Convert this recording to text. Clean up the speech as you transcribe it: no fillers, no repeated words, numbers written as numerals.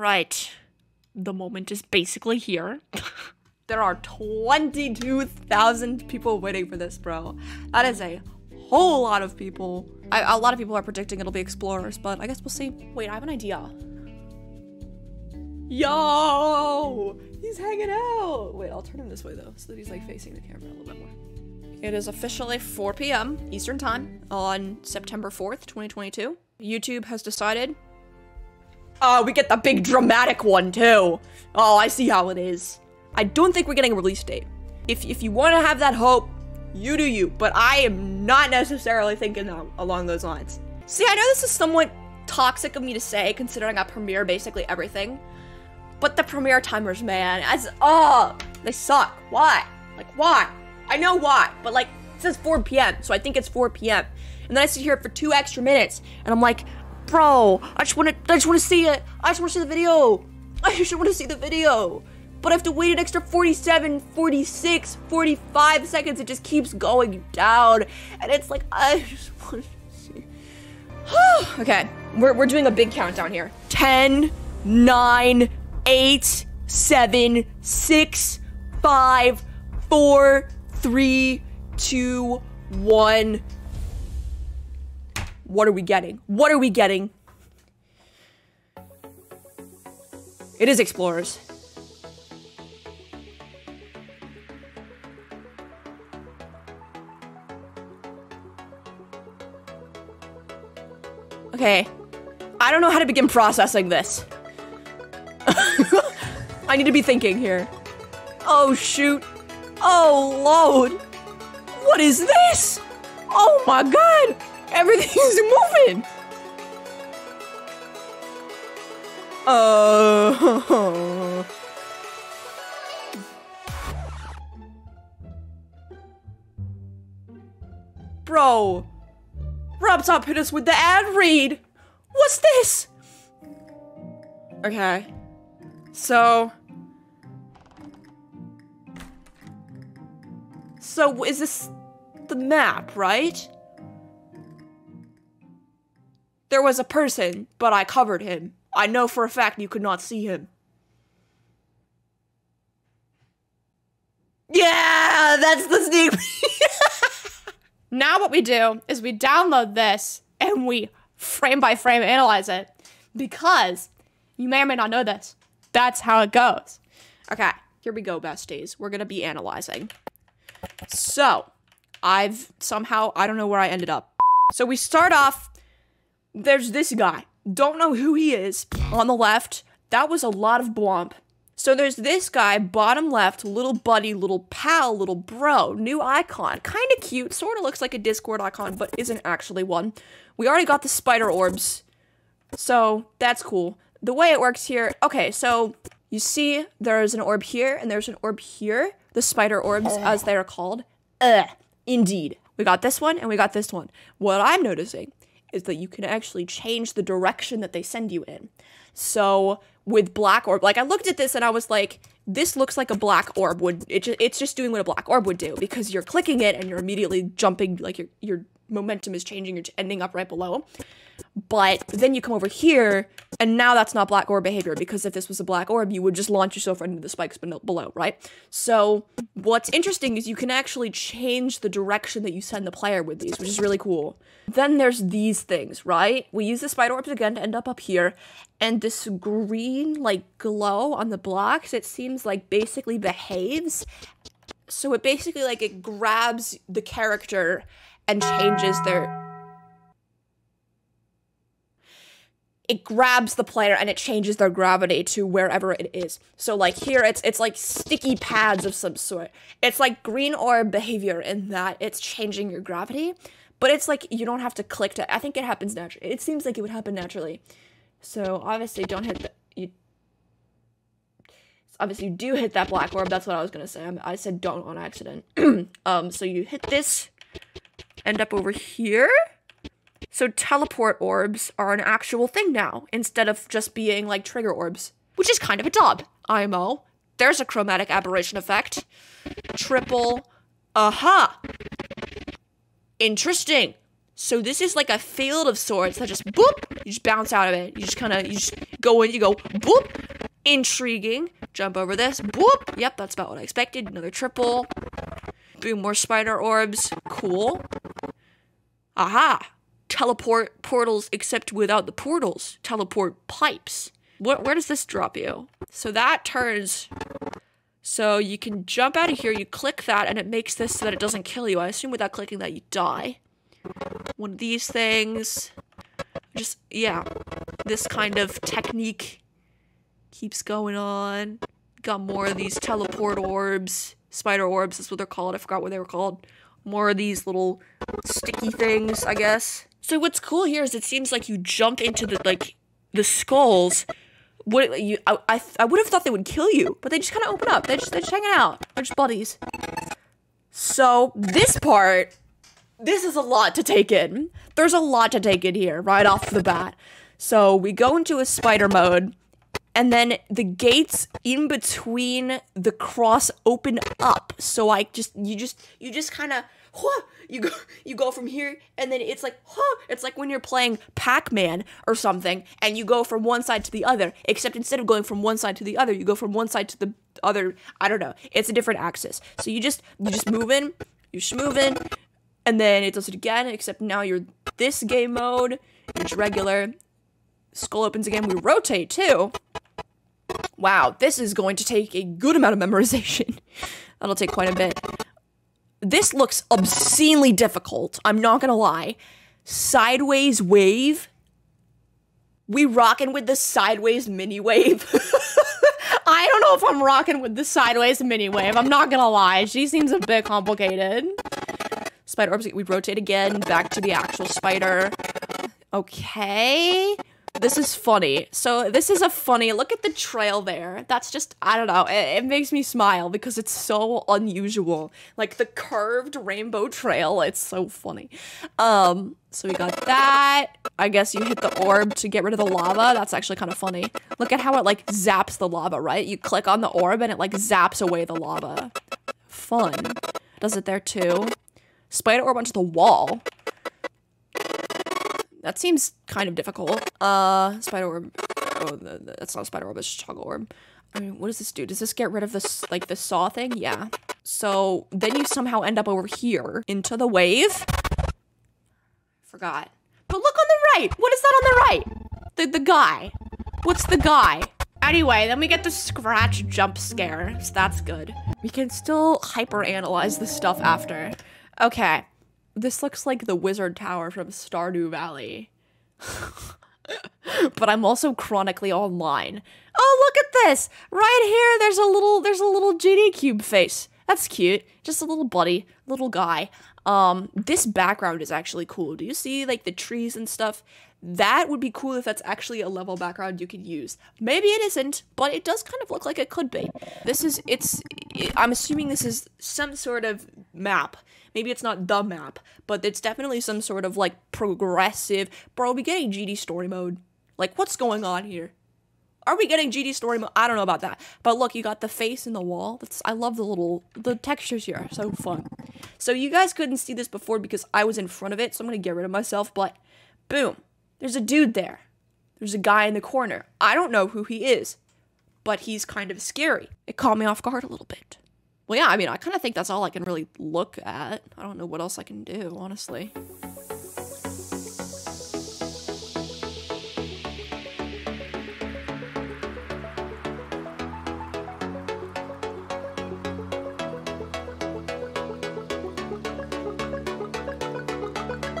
Right. The moment is basically here. There are 22,000 people waiting for this, bro. That is a whole lot of people. A lot of people are predicting it'll be Explorers, but I guess we'll see. Wait, I have an idea. Yo! He's hanging out! Wait, I'll turn him this way, though, so that he's, like, facing the camera a little bit more. It is officially 4 p.m. Eastern Time on September 4th, 2022. YouTube has decided... Oh, we get the big dramatic one, too! Oh, I see how it is. I don't think we're getting a release date. If you want to have that hope, you do you, but I am not necessarily thinking along those lines. See, I know this is somewhat toxic of me to say, considering I premiere basically everything, but the premiere timers, man, they suck. Why? Like, why? I know why, but like, it says 4 p.m., so I think it's 4 p.m. And then I sit here for 2 extra minutes, and I'm like, bro, I just want to see it. I just want to see the video. I just want to see the video. But I have to wait an extra 47, 46, 45 seconds. It just keeps going down, and it's like, I just want to see. Okay, we're doing a big countdown here. 10, 9, 8, 7, 6, 5, 4, 3, 2, 1. What are we getting? What are we getting? It is Explorers. Okay, I don't know how to begin processing this. I need to be thinking here. Oh, shoot. Oh, Lord. What is this? Oh, my God. Everything's moving. Oh. Bro. RobTop hit us with the ad read. What's this? Okay. So is this the map, right? There was a person, but I covered him. I know for a fact you could not see him. Yeah, that's the sneak peek. Now what we do is we download this and we frame by frame analyze it, because you may or may not know this. That's how it goes. Okay, here we go, besties. We're gonna be analyzing. So I don't know where I ended up. So we start off, there's this guy. Don't know who he is on the left. That was a lot of blomp. So there's this guy, bottom left, little buddy, little pal, little bro, new icon. Kind of cute, sort of looks like a Discord icon, but isn't actually one. We already got the spider orbs, so that's cool. The way it works here, okay, so you see there's an orb here and there's an orb here. The spider orbs, as they are called. Indeed. We got this one and we got this one. What I'm noticing is that you can actually change the direction that they send you in. So with black orb, like I looked at this and I was like, this looks like a black orb would, it's just doing what a black orb would do, because you're clicking it and you're immediately jumping, like your momentum is changing, you're ending up right below. But then you come over here and now that's not black orb behavior, because if this was a black orb, you would just launch yourself right into the spikes below, right? So what's interesting is you can actually change the direction that you send the player with these, which is really cool. Then there's these things, right? We use the spider orbs again to end up here, and this green like glow on the blocks, it seems like basically behaves. So it basically like it grabs the character and changes their... It grabs the player and it changes their gravity to wherever it is. So like here, it's like sticky pads of some sort. It's like green orb behavior in that it's changing your gravity, but it's like you don't have to click to, I think it happens naturally. It seems like it would happen naturally. So obviously don't hit the, obviously you do hit that black orb. That's what I was gonna say. I said don't on accident. So you hit this, end up over here. So teleport orbs are an actual thing now, instead of just being like trigger orbs, which is kind of a dub, IMO. There's a chromatic aberration effect. Triple, aha. Interesting. So this is like a field of sorts that just boop, you just bounce out of it. You just kind of, you just go in, you go boop, intriguing. Jump over this, boop, yep, that's about what I expected. Another triple, boom, more spider orbs, cool. Aha, teleport portals except without the portals, teleport pipes. Where does this drop you? So that turns, so you can jump out of here, you click that and it makes this so that it doesn't kill you. I assume without clicking that you die. One of these things, just, yeah, this kind of technique keeps going on. Got more of these teleport orbs, spider orbs, that's what they're called, I forgot what they were called. More of these little sticky things, I guess. So what's cool here is it seems like you jump into the, like, the skulls. What, you, I would have thought they would kill you, but they just kind of open up, they're just hanging out, they're just buddies. So this part, this is a lot to take in. There's a lot to take in here right off the bat. So we go into a spider mode, and then the gates in between the cross open up. So I just, you just kind of, huh, you go from here, and then it's like, huh, it's like when you're playing Pac-Man or something, and you go from one side to the other, except instead of going from one side to the other, you go from one side to the other. I don't know. It's a different axis. So you just move in, you're schmovin'. And then it does it again, except now you're this game mode, it's regular, skull opens again, we rotate too. Wow, this is going to take a good amount of memorization. That'll take quite a bit. This looks obscenely difficult, I'm not gonna lie. Sideways wave. We rockin' with the sideways mini wave. I don't know if I'm rockin' with the sideways mini wave, I'm not gonna lie. She seems a bit complicated. Spider orbs, we rotate again, back to the actual spider. Okay. This is funny. So this is a funny, look at the trail there. That's just, I don't know, it makes me smile because it's so unusual. Like the curved rainbow trail, it's so funny. So we got that. I guess you hit the orb to get rid of the lava. That's actually kind of funny. Look at how it like zaps the lava, right? You click on the orb and it like zaps away the lava. Fun. Does it there too? Spider orb onto the wall. That seems kind of difficult. Spider orb. Oh, that's not a spider orb, it's just a toggle orb. I mean, what does this do? Does this get rid of this, like, the saw thing? Yeah. So then you somehow end up over here into the wave. Forgot. But look on the right. What is that on the right? The guy. What's the guy? Anyway, then we get the scratch jump scare. So that's good. We can still hyperanalyze this stuff after. Okay, this looks like the wizard tower from Stardew Valley. But I'm also chronically online. Oh, look at this! Right here, there's a little GD cube face. That's cute. Just a little buddy, little guy. This background is actually cool. Do you see, like, the trees and stuff? That would be cool if that's actually a level background you could use. Maybe it isn't, but it does kind of look like it could be. This is, I'm assuming this is some sort of map. Maybe it's not the map, but it's definitely some sort of, like, progressive... Bro, are we getting GD story mode? Like, what's going on here? Are we getting GD story mode? I don't know about that. But look, you got the face in the wall. That's, I love the textures here. So fun. So you guys couldn't see this before because I was in front of it, so I'm going to get rid of myself, but boom. There's a dude there. There's a guy in the corner. I don't know who he is, but he's kind of scary. It caught me off guard a little bit. Well, yeah, I mean, I kind of think that's all I can really look at. I don't know what else I can do, honestly.